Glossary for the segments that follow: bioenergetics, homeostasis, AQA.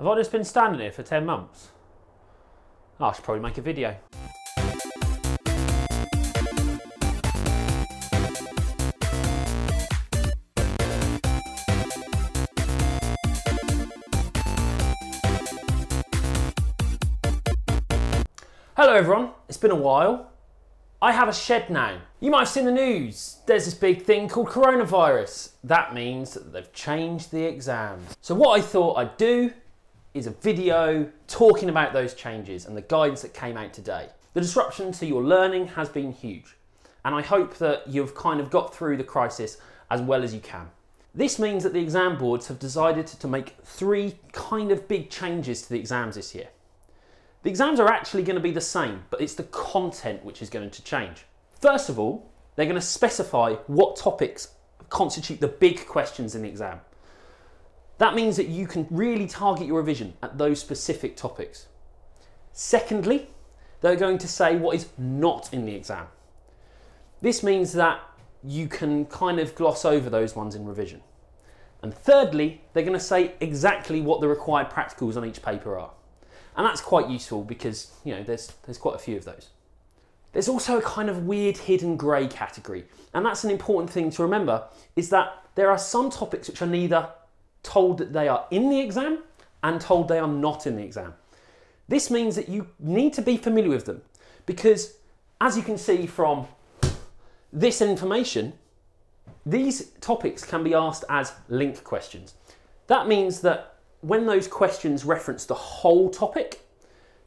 Have I just been standing here for 10 months? Oh, I should probably make a video. Hello everyone, it's been a while. I have a shed now. You might have seen the news. There's this big thing called coronavirus. That means that they've changed the exams. So what I thought I'd do is a video talking about those changes and the guidance that came out today. The disruption to your learning has been huge, and I hope that you've kind of got through the crisis as well as you can. This means that the exam boards have decided to make three kind of big changes to the exams this year. The exams are actually going to be the same, but it's the content which is going to change. First of all, they're going to specify what topics constitute the big questions in the exam. That means that you can really target your revision at those specific topics. Secondly, they're going to say what is not in the exam. This means that you can kind of gloss over those ones in revision. And thirdly, they're going to say exactly what the required practicals on each paper are. And that's quite useful because, you know, there's quite a few of those. There's also a kind of weird hidden grey category. And that's an important thing to remember, is that there are some topics which are neither told that they are in the exam and told they are not in the exam. This means that you need to be familiar with them because, as you can see from this information, these topics can be asked as link questions. That means that when those questions reference the whole topic,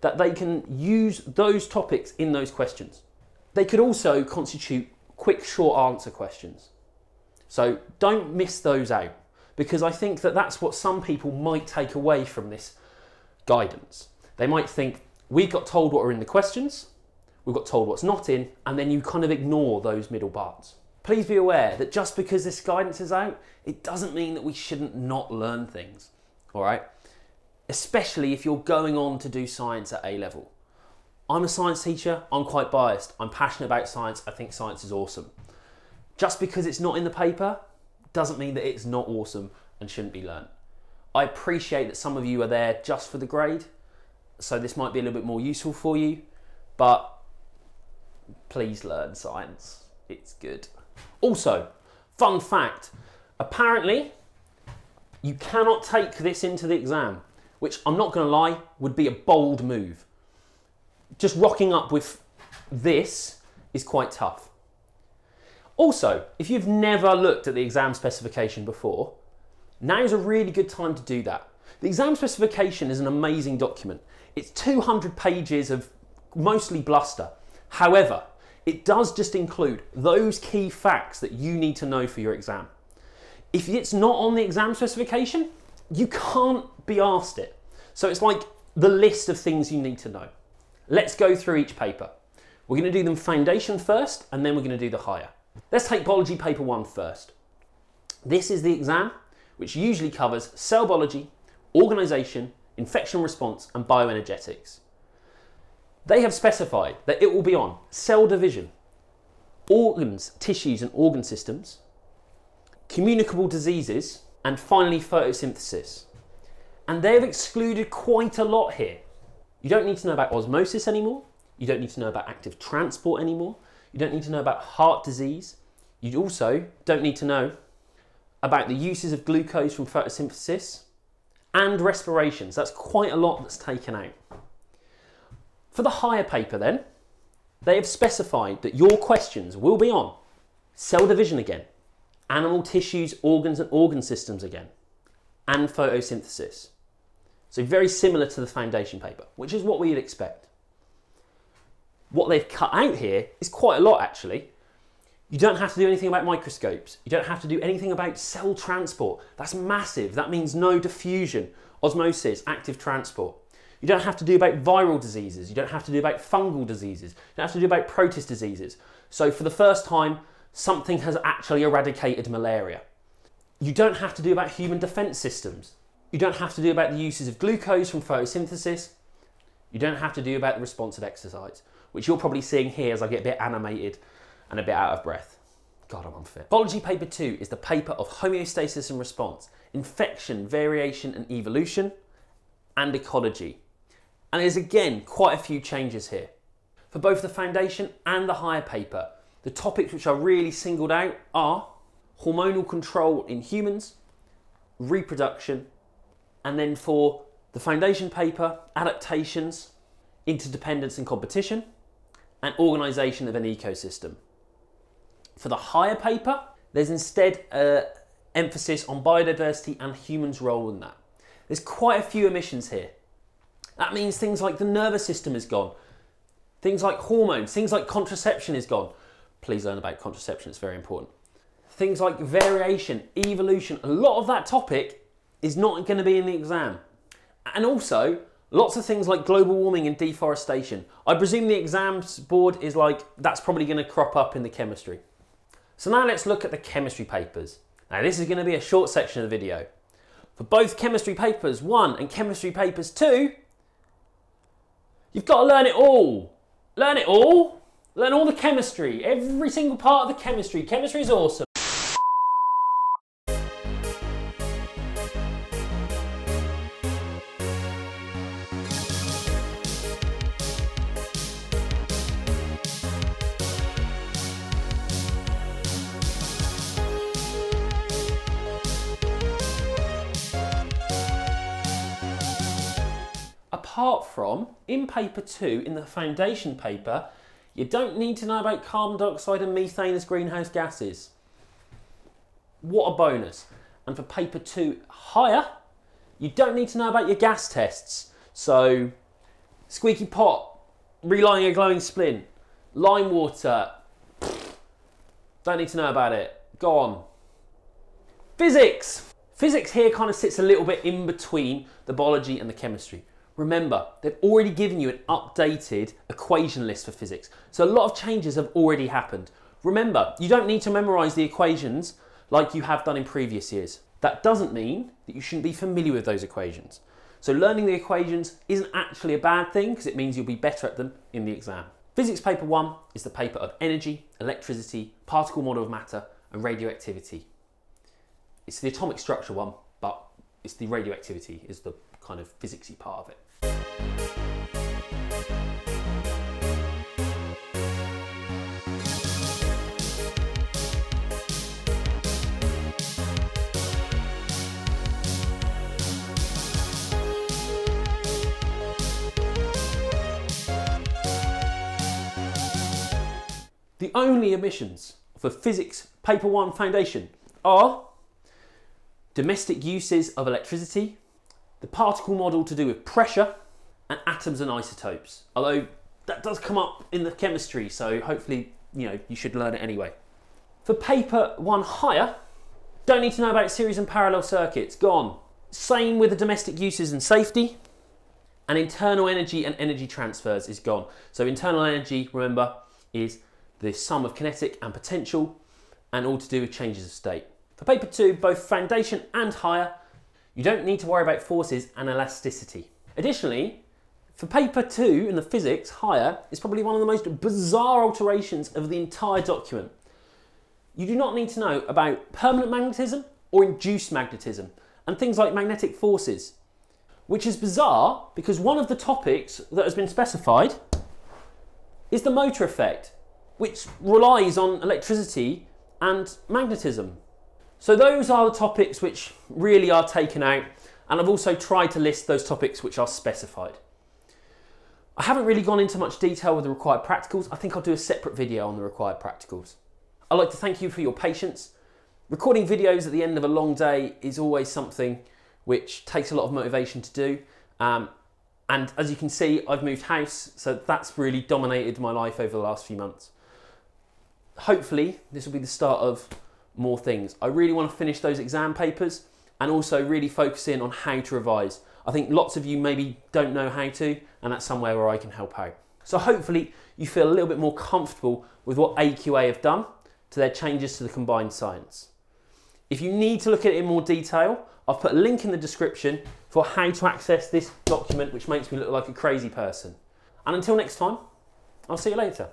that they can use those topics in those questions. They could also constitute quick, short answer questions. So don't miss those out, because I think that that's what some people might take away from this guidance. They might think, we got told what are in the questions, we've got told what's not in, and then you kind of ignore those middle parts. Please be aware that just because this guidance is out, it doesn't mean that we shouldn't not learn things. All right, especially if you're going on to do science at A level. I'm a science teacher, I'm quite biased. I'm passionate about science, I think science is awesome. Just because it's not in the paper doesn't mean that it's not awesome and shouldn't be learned. I appreciate that some of you are there just for the grade, so this might be a little bit more useful for you, but please learn science, it's good. Also, fun fact, apparently, you cannot take this into the exam, which I'm not going to lie, would be a bold move. Just rocking up with this is quite tough. Also, if you've never looked at the exam specification before, now's a really good time to do that. The exam specification is an amazing document. It's 200 pages of mostly bluster. However, it does just include those key facts that you need to know for your exam. If it's not on the exam specification, you can't be asked it. So it's like the list of things you need to know. Let's go through each paper. We're going to do them foundation first, and then we're going to do the higher. Let's take biology paper 1 first. This is the exam, which usually covers cell biology, organisation, infection response, and bioenergetics. They have specified that it will be on cell division, organs, tissues, and organ systems, communicable diseases, and finally photosynthesis. And they've excluded quite a lot here. You don't need to know about osmosis anymore. You don't need to know about active transport anymore. You don't need to know about heart disease. You also don't need to know about the uses of glucose from photosynthesis and respirations. That's quite a lot that's taken out. For the higher paper then, they have specified that your questions will be on cell division again, animal tissues, organs, and organ systems again, and photosynthesis. So very similar to the foundation paper, which is what we'd expect. What they've cut out here is quite a lot, actually. You don't have to do anything about microscopes. You don't have to do anything about cell transport. That's massive. That means no diffusion, osmosis, active transport. You don't have to do about viral diseases. You don't have to do about fungal diseases. You don't have to do about protist diseases. So for the first time, something has actually eradicated malaria. You don't have to do about human defense systems. You don't have to do about the uses of glucose from photosynthesis. You don't have to do about the response of exercise, which you're probably seeing here as I get a bit animated and a bit out of breath. God, I'm unfit. Biology paper 2 is the paper of homeostasis and response, infection, variation, and evolution, and ecology. And there's again quite a few changes here. For both the foundation and the higher paper, the topics which are really singled out are hormonal control in humans, reproduction, and then for the foundation paper, adaptations, interdependence and competition, and organisation of an ecosystem. For the higher paper, there's instead an emphasis on biodiversity and humans' role in that. There's quite a few omissions here. That means things like the nervous system is gone, things like hormones, things like contraception is gone. Please learn about contraception, it's very important. Things like variation, evolution, a lot of that topic is not going to be in the exam. And also, lots of things like global warming and deforestation. I presume the exams board is like, that's probably going to crop up in the chemistry. So now let's look at the chemistry papers. Now this is going to be a short section of the video. For both chemistry papers 1 and chemistry papers 2, you've got to learn it all. Learn it all. Learn all the chemistry, every single part of the chemistry. Chemistry is awesome. Apart from, in paper 2, in the foundation paper, you don't need to know about carbon dioxide and methane as greenhouse gases. What a bonus. And for paper 2 higher, you don't need to know about your gas tests. So, squeaky pot, relighting a glowing splint, lime water, don't need to know about it, gone. Physics. Physics here kind of sits a little bit in between the biology and the chemistry. Remember, they've already given you an updated equation list for physics. So a lot of changes have already happened. Remember, you don't need to memorise the equations like you have done in previous years. That doesn't mean that you shouldn't be familiar with those equations. So learning the equations isn't actually a bad thing because it means you'll be better at them in the exam. Physics paper 1 is the paper of energy, electricity, particle model of matter and radioactivity. It's the atomic structure one, but it's the radioactivity is the kind of physicsy part of it. The only omissions for physics paper 1 foundation are domestic uses of electricity, the particle model to do with pressure, and atoms and isotopes. Although that does come up in the chemistry, so hopefully you should learn it anyway. For paper 1 higher, don't need to know about series and parallel circuits, gone. Same with the domestic uses and safety, and internal energy and energy transfers is gone. So internal energy, remember, is the sum of kinetic and potential, and all to do with changes of state. For paper 2, both foundation and higher, you don't need to worry about forces and elasticity. Additionally, for paper 2 in the physics higher, it's probably one of the most bizarre alterations of the entire document. You do not need to know about permanent magnetism or induced magnetism and things like magnetic forces, which is bizarre because one of the topics that has been specified is the motor effect, which relies on electricity and magnetism. So those are the topics which really are taken out, and I've also tried to list those topics which are specified. I haven't really gone into much detail with the required practicals. I think I'll do a separate video on the required practicals. I'd like to thank you for your patience. Recording videos at the end of a long day is always something which takes a lot of motivation to do. And as you can see, I've moved house, so that's really dominated my life over the last few months. Hopefully, this will be the start of more things. I really want to finish those exam papers and also really focus in on how to revise. I think lots of you maybe don't know how to, and that's somewhere where I can help out. So hopefully you feel a little bit more comfortable with what AQA have done to their changes to the combined science. If you need to look at it in more detail, I've put a link in the description for how to access this document, which makes me look like a crazy person. And until next time, I'll see you later.